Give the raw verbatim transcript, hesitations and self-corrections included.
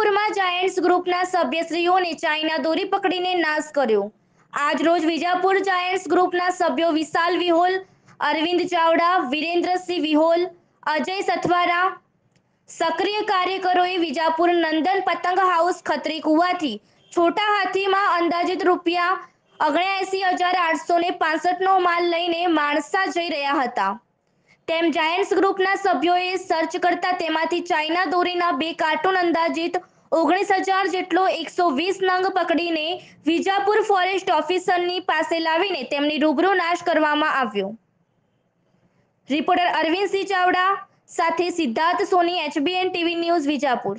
વિજાપુરમાં Giants ગ્રુપના સભ્યશ્રીઓને China દોરી પકડીને નાશ કર્યો. આજ રોજ વિજાપુર જાયન્ટ્સ ગ્રુપના સભ્યો વિશાલ વિહોલ, અરવિંદ ચાવડા, વીરેન્દ્ર સી વિહોલ, અજય સતવારા સક્રિય કાર્યકરોએ વિજાપુર નંદન પતંગ હાઉસ ખત્રી કુવાથી છોટા હાથીમાં અંદાજિત રૂપિયા ઓગણએંસી હજાર આઠસો ને પાંસઠ નો માલ લઈને માણસા જઈ રહ્યા હતા. તેમ જાયન્ટ્સ ગ્રુપના સભ્યોએ સર્ચ કરતા તેમાંથી ચાઇના દોરીના બે કાર્ટૂન અંદાજિત ઓગણીસ હજાર જેટલો એકસો વીસ નંગ પકડીને વિજાપુર ફોરેસ્ટ ઓફિસરની પાસે લાવીને તેમની રૂબરૂ નાશ કરવામાં આવ્યો. રિપોર્ટર અરવિંદ સી ચાવડા સાથે Siddharth Soni, HBN TV news, Vijapur.